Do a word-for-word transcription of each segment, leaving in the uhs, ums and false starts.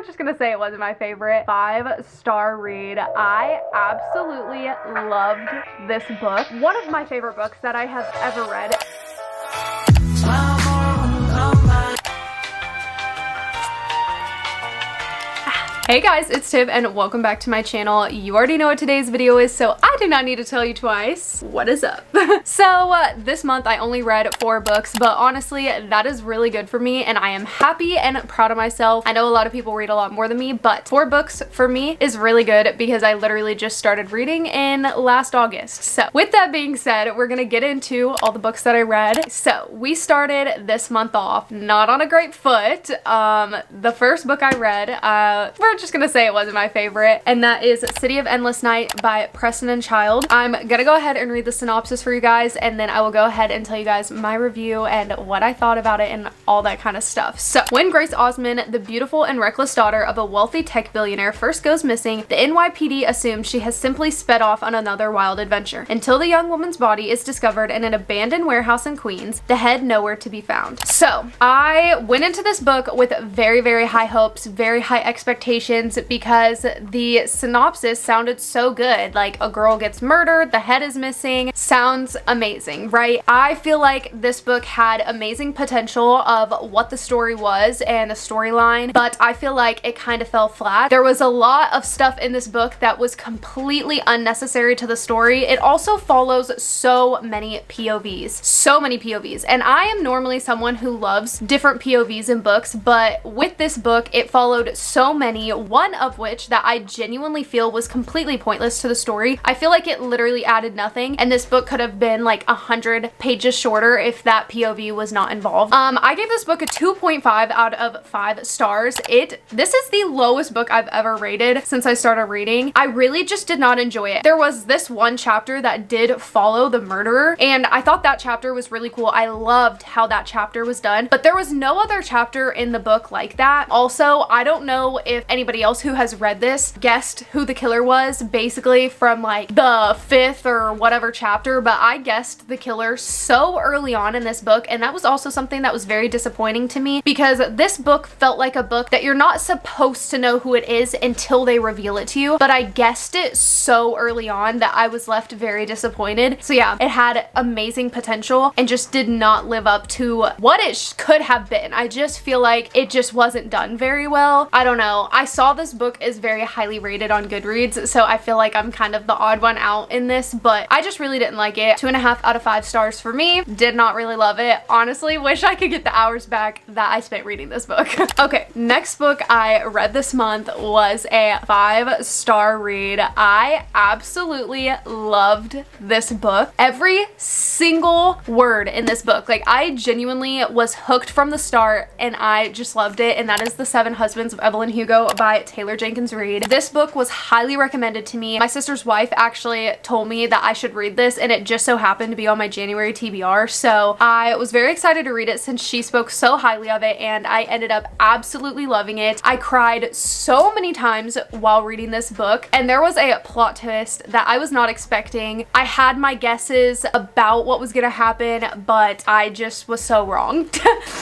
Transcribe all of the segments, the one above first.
we're just gonna say it wasn't my favorite. Five-star read. I absolutely loved this book. One of my favorite books that I have ever read. Hey guys, it's Tib and welcome back to my channel. You already know what today's video is, so I do not need to tell you twice. What is up? So uh, this month I only read four books, but honestly that is really good for me and I am happy and proud of myself. I know a lot of people read a lot more than me, but four books for me is really good because I literally just started reading in last August. So with that being said, we're gonna get into all the books that I read. So we started this month off not on a great foot. Um, the first book I read, uh, we're just gonna say it wasn't my favorite, and that is City of Endless Night by Preston and Child. I'm gonna go ahead and read the synopsis for you guys, and then I will go ahead and tell you guys my review and what I thought about it and all that kind of stuff. So when Grace Osman, the beautiful and reckless daughter of a wealthy tech billionaire, first goes missing, the N Y P D assumes she has simply sped off on another wild adventure until the young woman's body is discovered in an abandoned warehouse in Queens, the head nowhere to be found. So I went into this book with very, very high hopes, very high expectations, because the synopsis sounded so good. Like, a girl gets murdered, the head is missing. Sounds amazing, right? I feel like this book had amazing potential of what the story was and the storyline, but I feel like it kind of fell flat. There was a lot of stuff in this book that was completely unnecessary to the story. It also follows so many P O Vs, so many P O Vs. And I am normally someone who loves different P O Vs in books, but with this book, it followed so many, one of which that I genuinely feel was completely pointless to the story. I feel like it literally added nothing, and this book could have been like a hundred pages shorter if that P O V was not involved. Um, I gave this book a two point five out of five stars. It, this is the lowest book I've ever rated since I started reading. I really just did not enjoy it. There was this one chapter that did follow the murderer, and I thought that chapter was really cool. I loved how that chapter was done, but there was no other chapter in the book like that. Also, I don't know if anybody else who has read this guessed who the killer was basically from like the fifth or whatever chapter, but I guessed the killer so early on in this book, and that was also something that was very disappointing to me because this book felt like a book that you're not supposed to know who it is until they reveal it to you, but I guessed it so early on that I was left very disappointed. So yeah, it had amazing potential and just did not live up to what it could have been. I just feel like it just wasn't done very well. I don't know. I saw saw this book is very highly rated on Goodreads, so I feel like I'm kind of the odd one out in this, but I just really didn't like it. Two and a half out of five stars for me. Did not really love it. Honestly, wish I could get the hours back that I spent reading this book. Okay, next book I read this month was a five-star read. I absolutely loved this book. Every single word in this book. Like, I genuinely was hooked from the start and I just loved it, and that is The Seven Husbands of Evelyn Hugo by Taylor Jenkins Reid. This book was highly recommended to me. My sister's wife actually told me that I should read this, and it just so happened to be on my January T B R, so I was very excited to read it since she spoke so highly of it, and I ended up absolutely loving it. I cried so many times while reading this book, and there was a plot twist that I was not expecting. I had my guesses about what was gonna happen, but I just was so wrong.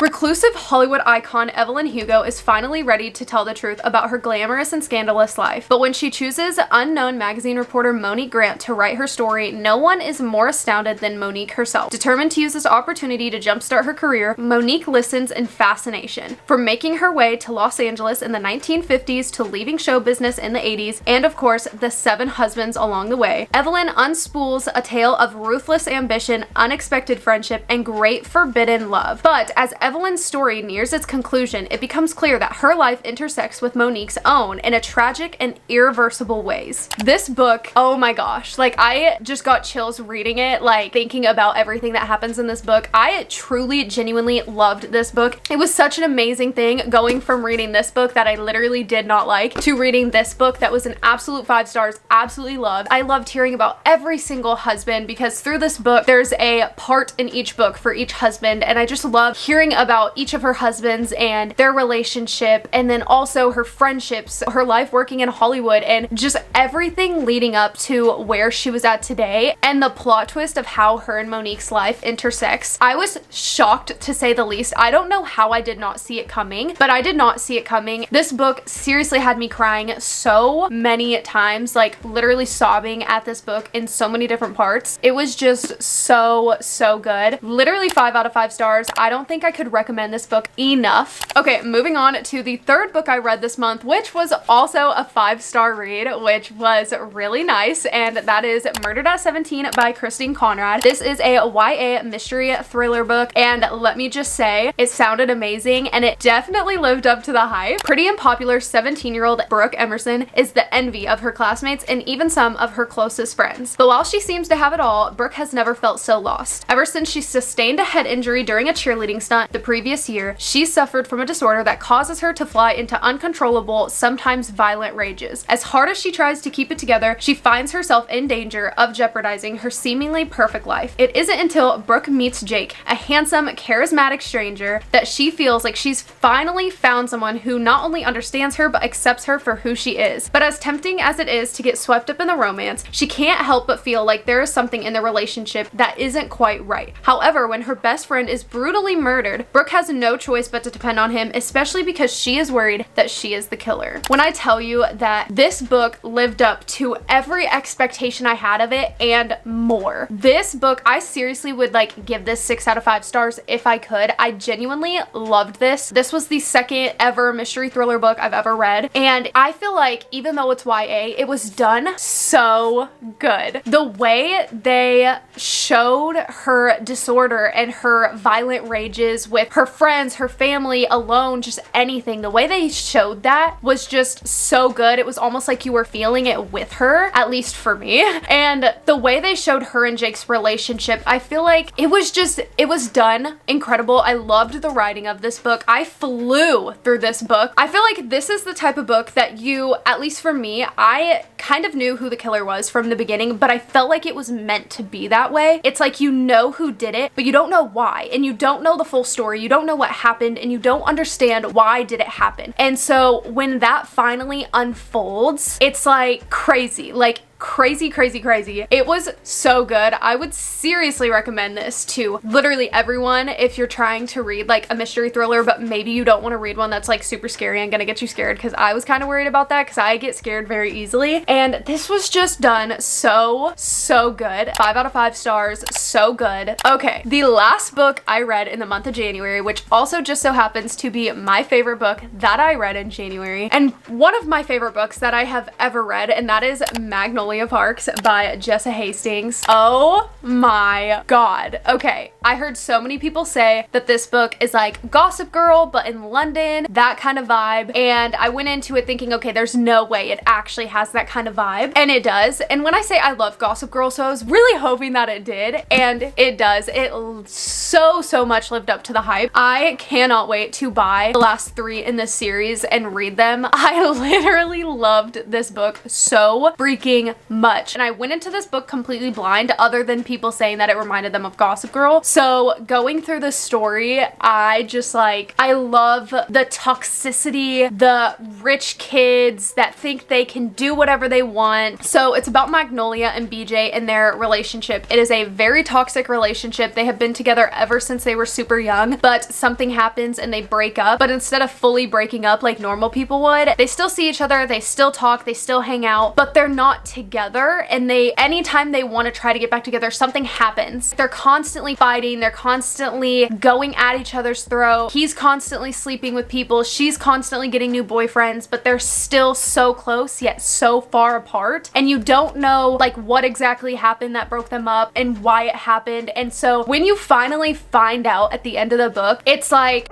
Reclusive Hollywood icon Evelyn Hugo is finally ready to tell the truth about her glamorous and scandalous life. But when she chooses unknown magazine reporter Monique Grant to write her story, no one is more astounded than Monique herself. Determined to use this opportunity to jumpstart her career, Monique listens in fascination. From making her way to Los Angeles in the nineteen fifties to leaving show business in the eighties, and of course, the seven husbands along the way, Evelyn unspools a tale of ruthless ambition, unexpected friendship, and great forbidden love. But as Evelyn's story nears its conclusion, it becomes clear that her life intersects with Monique own in a tragic and irreversible ways. This book, oh my gosh, like I just got chills reading it, like thinking about everything that happens in this book. I truly, genuinely loved this book. It was such an amazing thing going from reading this book that I literally did not like to reading this book that was an absolute five stars, absolutely loved. I loved hearing about every single husband because through this book, there's a part in each book for each husband, and I just love hearing about each of her husbands and their relationship, and then also her friends friendships, her life working in Hollywood, and just everything leading up to where she was at today, and the plot twist of how her and Monique's life intersects. I was shocked, to say the least. I don't know how I did not see it coming, but I did not see it coming. This book seriously had me crying so many times, like literally sobbing at this book in so many different parts. It was just so, so good. Literally five out of five stars. I don't think I could recommend this book enough. Okay, moving on to the third book I read this month, which was also a five-star read, which was really nice, and that is Murdered at seventeen by Christine Conrad. This is a Y A mystery thriller book, and let me just say, it sounded amazing, and it definitely lived up to the hype. Pretty and popular seventeen-year-old Brooke Emerson is the envy of her classmates and even some of her closest friends. But while she seems to have it all, Brooke has never felt so lost. Ever since she sustained a head injury during a cheerleading stunt the previous year, she suffered from a disorder that causes her to fly into uncontrollable, sometimes violent rages. As hard as she tries to keep it together, she finds herself in danger of jeopardizing her seemingly perfect life. It isn't until Brooke meets Jake, a handsome, charismatic stranger, that she feels like she's finally found someone who not only understands her but accepts her for who she is. But as tempting as it is to get swept up in the romance, she can't help but feel like there is something in the relationship that isn't quite right. However, when her best friend is brutally murdered, Brooke has no choice but to depend on him, especially because she is worried that she is the killer. When I tell you that this book lived up to every expectation I had of it and more. This book, I seriously would like give this six out of five stars if I could. I genuinely loved this. This was the second ever mystery thriller book I've ever read, and I feel like even though it's Y A, it was done so good. The way they showed her disorder and her violent rages with her friends, her family, alone, just anything, the way they showed that was just so good. It was almost like you were feeling it with her, at least for me. And the way they showed her and Jake's relationship, I feel like it was just, it was done incredible. I loved the writing of this book. I flew through this book. I feel like this is the type of book that you, at least for me, I kind of knew who the killer was from the beginning, but I felt like it was meant to be that way. It's like you know who did it, but you don't know why, and you don't know the full story, you don't know what happened, and you don't understand why did it happen. And so when that finally unfolds, it's like crazy, like crazy, crazy, crazy. It was so good. I would seriously recommend this to literally everyone if you're trying to read like a mystery thriller, but maybe you don't want to read one that's like super scary and gonna get you scared, because I was kind of worried about that because I get scared very easily. And this was just done so, so good. Five out of five stars, so good. Okay, the last book I read in the month of January, which also just so happens to be my favorite book that I read in January, and one of my favorite books that I have ever read, and that is Magnolia Julia Parks by Jessa Hastings. Oh my god. Okay, I heard so many people say that this book is like Gossip Girl but in London, that kind of vibe, and I went into it thinking, okay, there's no way it actually has that kind of vibe, and it does. And when I say I love Gossip Girl, so I was really hoping that it did, and it does. It so, so much lived up to the hype. I cannot wait to buy the last three in this series and read them. I literally loved this book so freaking much, and I went into this book completely blind other than people saying that it reminded them of Gossip Girl. So going through the story, I just like, I love the toxicity, the rich kids that think they can do whatever they want. So it's about Magnolia and B J and their relationship. It is a very toxic relationship. They have been together ever since they were super young, but something happens and they break up. But instead of fully breaking up like normal people would, they still see each other, they still talk, they still hang out, but they're not together together and they, anytime they want to try to get back together, something happens. They're constantly fighting, they're constantly going at each other's throat. He's constantly sleeping with people, she's constantly getting new boyfriends, but they're still so close yet so far apart, and you don't know like what exactly happened that broke them up and why it happened. And so when you finally find out at the end of the book, it's like,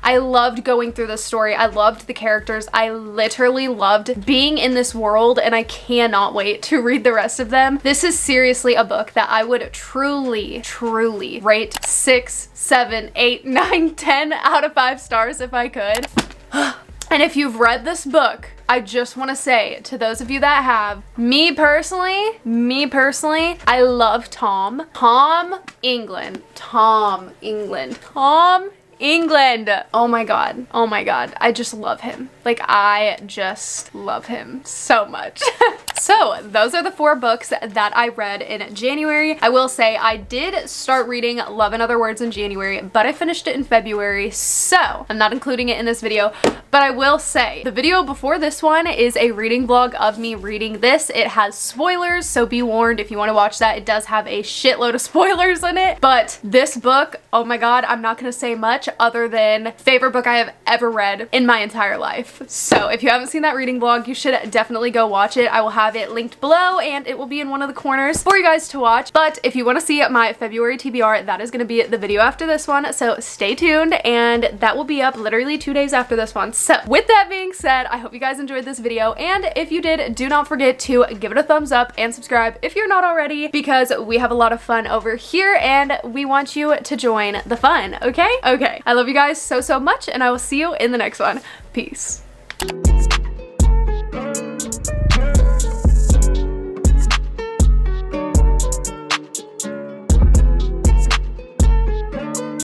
I loved going through this story. I loved the characters. I literally loved being in this world, and I cannot wait to read the rest of them. This is seriously a book that I would truly, truly rate six, seven, eight, nine, ten out of five stars if I could. And if you've read this book, I just want to say to those of you that have, me personally, me personally, I love Tom. Tom England. Tom England. Tom England. Oh my god. Oh my god. I just love him. Like, I just love him so much. So those are the four books that I read in January. I will say I did start reading Love and Other Words in January, but I finished it in February, so I'm not including it in this video. But I will say the video before this one is a reading vlog of me reading this. It has spoilers, so be warned if you want to watch that. It does have a shitload of spoilers in it. But this book, oh my god, I'm not gonna say much other than favorite book I have ever read in my entire life. So if you haven't seen that reading vlog, you should definitely go watch it. I will have it linked below and it will be in one of the corners for you guys to watch. But if you want to see my February T B R, that is going to be the video after this one, so stay tuned, and that will be up literally two days after this one. So with that being said, I hope you guys enjoyed this video, and if you did, do not forget to give it a thumbs up and subscribe if you're not already, because we have a lot of fun over here and we want you to join the fun. Okay okay I love you guys so so much, and I will see you in the next one. Peace.